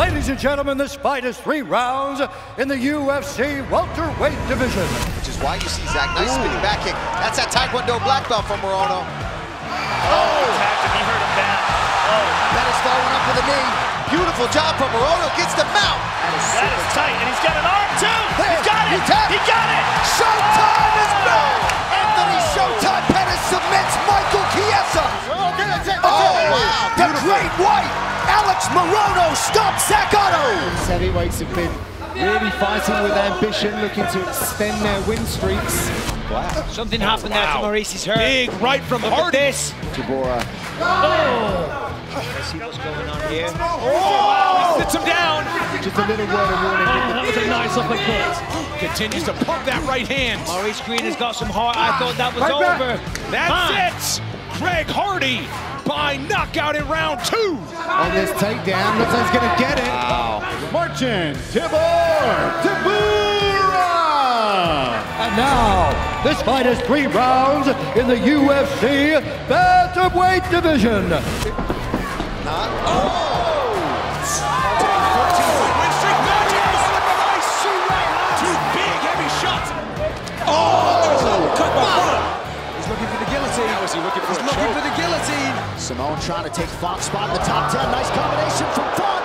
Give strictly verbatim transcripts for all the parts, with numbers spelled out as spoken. Ladies and gentlemen, this fight is three rounds in the U F C welterweight division. Which is why you see Zach Nice spinning back kick. That's that Taekwondo black belt from Morono. Oh, oh attacked him. He heard him down. Oh. Pedestal went up with a knee. Beautiful job from Morono. Gets the mount. That is, that is tight. And he's got an arm, too. There, he's got it. He, he got it. Showtime oh. is back. Oh. Anthony Showtime Pettis submits Michael Chiesa. Oh, get it, take, oh wow. The beautiful. Great White. Alex Morono stops Zach Otto. These heavyweights have been really fighting with ambition, looking to extend their win streaks. Wow. Something happened wow. there to Maurice's hurt. Big right from Hardy. Tibora. Oh! Let's see what's going on here. Oh! Sits him down. Just a little word of warning. Oh, that was a nice uppercut. Continues to pump that right hand. Maurice Greene has got some heart. I thought that was right over. Back. That's Font. it. Craig Hardy by knockout in round two. On this takedown, looks like he's gonna get it. Wow. Marching, Tibor, Tibora! And now, this fight is three rounds in the U F C featherweight division. Not oh! fourteen point win streak match and two big heavy shots. Oh! There's a cut by Font. He's looking for the guillotine. How is he looking for? He's looking choke. for the guillotine. Simone trying to take Font's spot in the top ten. Nice combination from Font.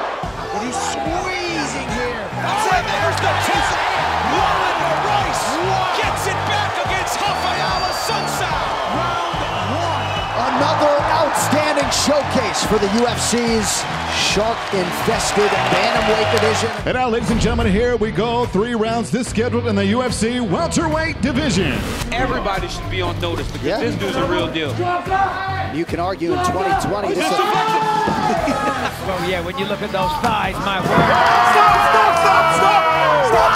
And he's squeezing here. Oh, and there's the kiss. Lauren Rice gets it back against Rafaela Sunsao. Round one. Another outstanding showcase for the U F C's shark-infested bantamweight division. And now, ladies and gentlemen, here we go. Three rounds this scheduled in the U F C welterweight division. Everybody should be on notice because yeah. this dude's a real deal. You can argue in twenty twenty this is a... Well, yeah, when you look at those thighs, my word. Stop, stop, stop, stop, stop!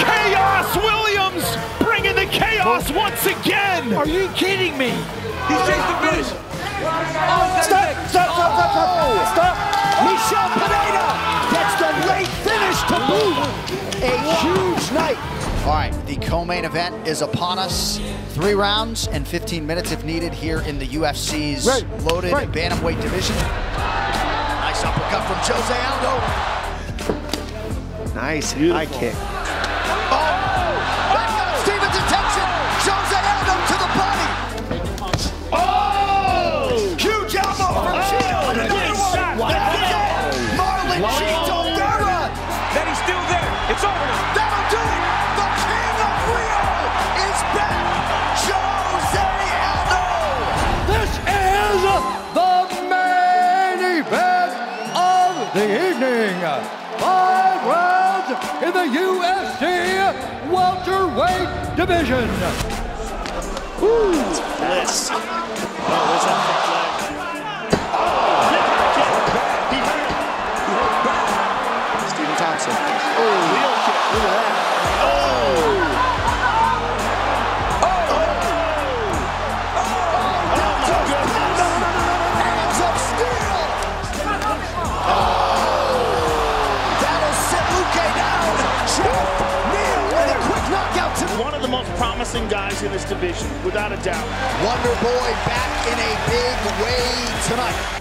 Wow! Chaos Williams bringing the chaos once again! Are you kidding me? He chased the finish. Oh, stop, stop, stop, stop, stop, stop! Michelle Pineda gets the late finish to boot. A huge night. All right, the co-main event is upon us. Three rounds and fifteen minutes if needed here in the U F C's right, loaded right. bantamweight division. Nice uppercut from Jose Aldo. Nice high kick. Oh, back up Stevens' attention. Jose Aldo to the body. Oh, huge elbow from oh, Chito. Another one. Wow. That's it. Marlon wow. Chito Vera. That he's still there. It's over now. That'll do it. The King of Rio is back, Jose Aldo! This is the main event of the evening. Five rounds in the U F C welterweight division. Ooh, bliss. Oh, there's that front leg. Oh, he hurt. He hurt back. Steven Thompson. Oh, wheel kick. Look at that. Promising guys in this division, without a doubt. Wonder Boy back in a big way tonight.